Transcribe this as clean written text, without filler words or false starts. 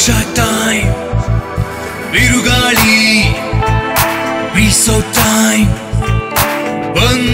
Chanaksha time, Virugali, Riso time, Bang.